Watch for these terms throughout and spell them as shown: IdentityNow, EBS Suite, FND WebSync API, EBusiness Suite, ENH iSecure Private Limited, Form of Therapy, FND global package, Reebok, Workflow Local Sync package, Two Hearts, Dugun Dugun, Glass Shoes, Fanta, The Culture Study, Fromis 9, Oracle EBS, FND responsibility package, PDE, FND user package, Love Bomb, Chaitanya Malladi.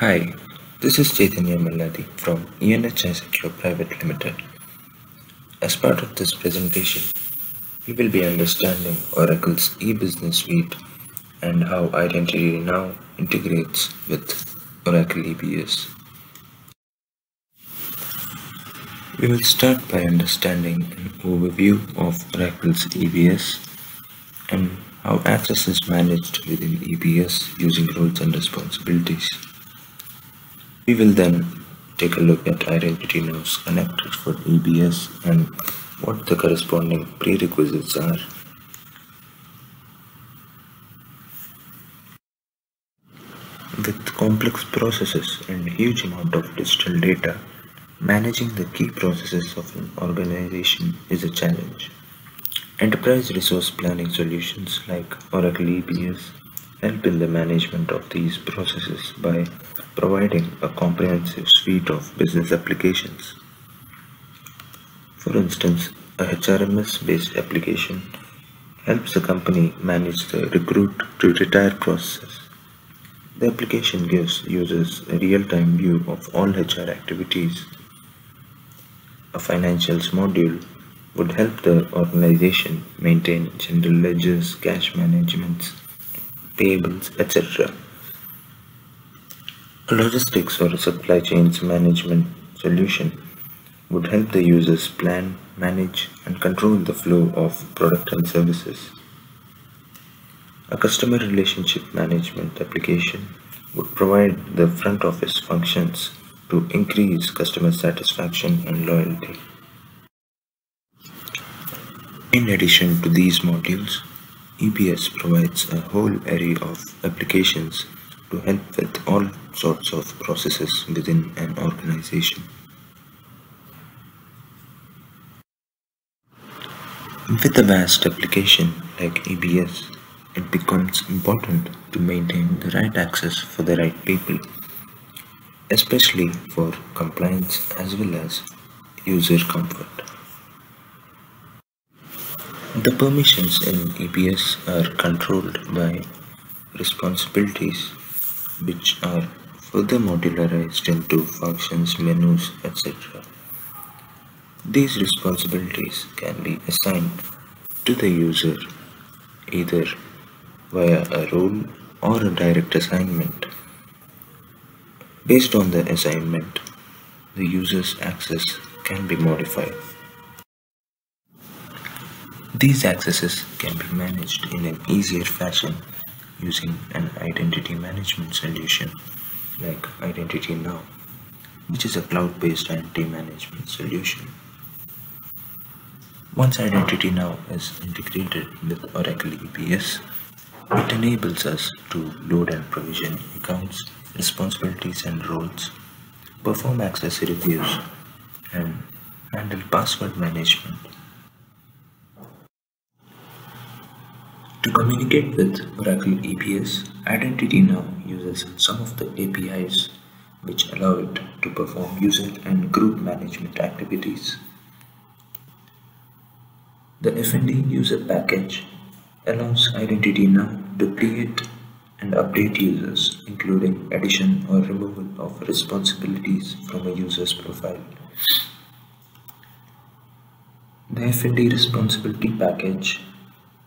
Hi, this is Chaitanya Malladi from ENH iSecure Private Limited. As part of this presentation, we will be understanding Oracle's eBusiness Suite and how IdentityNow integrates with Oracle EBS. We will start by understanding an overview of Oracle's EBS and how access is managed within EBS using roles and responsibilities. We will then take a look at IdentityNow's connectors for EBS and what the corresponding prerequisites are. With complex processes and a huge amount of digital data, managing the key processes of an organization is a challenge. Enterprise resource planning solutions like Oracle EBS help in the management of these processes by providing a comprehensive suite of business applications. For instance, a HRMS-based application helps a company manage the recruit-to-retire process. The application gives users a real-time view of all HR activities. A financials module would help the organization maintain general ledgers, cash management, payables, etc. A logistics or supply chains management solution would help the users plan, manage, and control the flow of products and services. A customer relationship management application would provide the front office functions to increase customer satisfaction and loyalty. In addition to these modules, EBS provides a whole array of applications to help with all sorts of processes within an organization. With a vast application like EBS, it becomes important to maintain the right access for the right people, especially for compliance as well as user comfort. The permissions in EBS are controlled by responsibilities, which are further modularized into functions, menus, etc. These responsibilities can be assigned to the user either via a role or a direct assignment. Based on the assignment, the user's access can be modified. These accesses can be managed in an easier fashion using an identity management solution like IdentityNow, which is a cloud-based identity management solution. Once IdentityNow is integrated with Oracle EBS, it enables us to load and provision accounts, responsibilities and roles, perform access reviews, and handle password management. To communicate with Oracle EBS, IdentityNow uses some of the APIs which allow it to perform user and group management activities. The FND user package allows IdentityNow to create and update users, including addition or removal of responsibilities from a user's profile. The FND responsibility package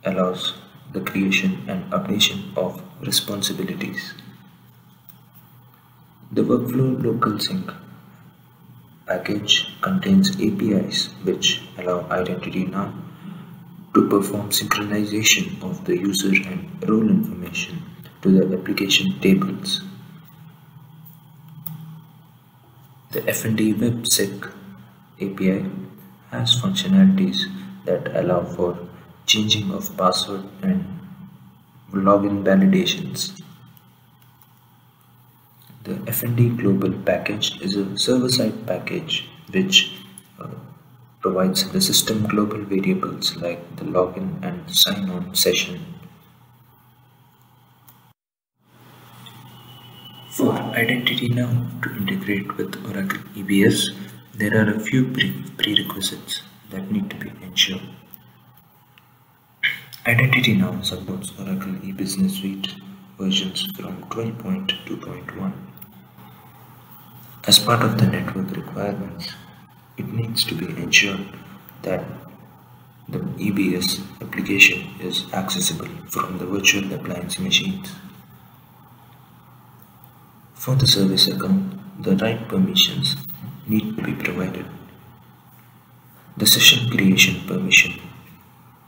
allows the creation and updation of responsibilities. The Workflow Local Sync package contains APIs which allow IdentityNow to perform synchronization of the user and role information to the application tables. The FND WebSync API has functionalities that allow for changing of password and login validations. The FND global package is a server-side package which provides the system global variables like the login and sign-on session. For IdentityNow to integrate with Oracle EBS, there are a few prerequisites that need to be ensured. IdentityNow supports Oracle eBusiness Suite versions from 12.2.1. as part of the network requirements, it needs to be ensured that the EBS application is accessible from the virtual appliance machines. For the service account, the right permissions need to be provided. The session creation permission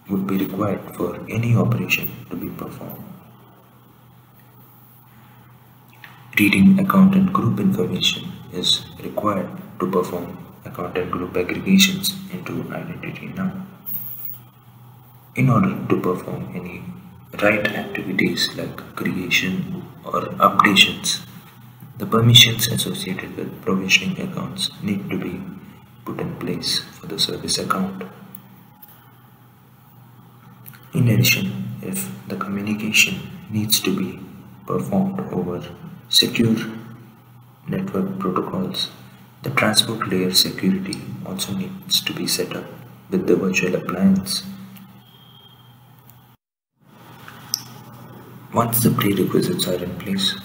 would be required for any operation to be performed. Reading account and group information is required to perform account and group aggregations into IdentityNow. In order to perform any write activities like creation or updations, the permissions associated with provisioning accounts need to be put in place for the service account. In addition, if the communication needs to be performed over secure network protocols, the transport layer security also needs to be set up with the virtual appliance. Once the prerequisites are in place,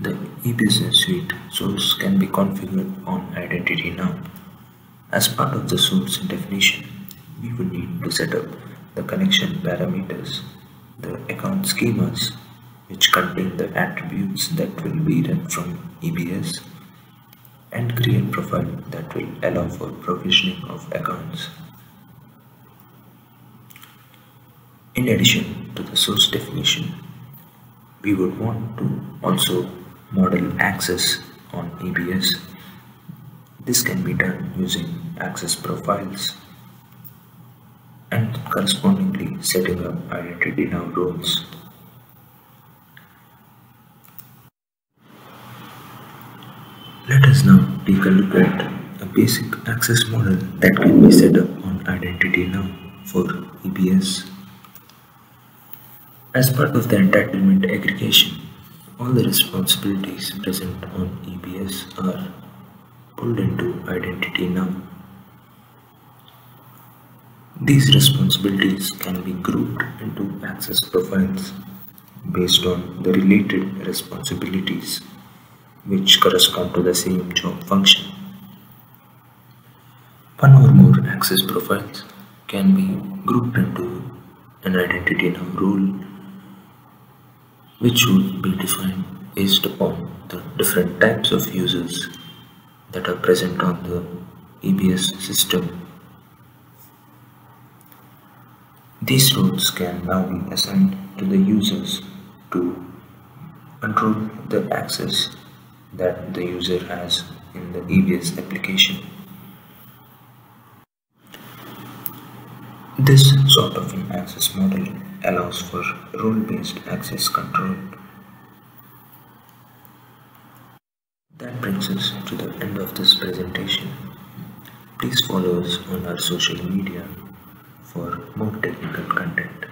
the eBusiness Suite source can be configured on IdentityNow. As part of the source definition, we would need to set up the connection parameters, the account schemas which contain the attributes that will be read from EBS, and create profile that will allow for provisioning of accounts. In addition to the source definition, we would want to also model access on EBS. This can be done using access profiles and correspondingly setting up IdentityNow roles. Let us now take a look at a basic access model that can be set up on IdentityNow for EBS. As part of the entitlement aggregation, all the responsibilities present on EBS are pulled into IdentityNow. These responsibilities can be grouped into access profiles based on the related responsibilities which correspond to the same job function. One or more access profiles can be grouped into an IdentityNow role, which would be defined based upon the different types of users that are present on the EBS system. These roles can now be assigned to the users to control the access that the user has in the EBS application. This sort of an access model allows for role-based access control. That brings us to the end of this presentation. Please follow us on our social media for more technical content.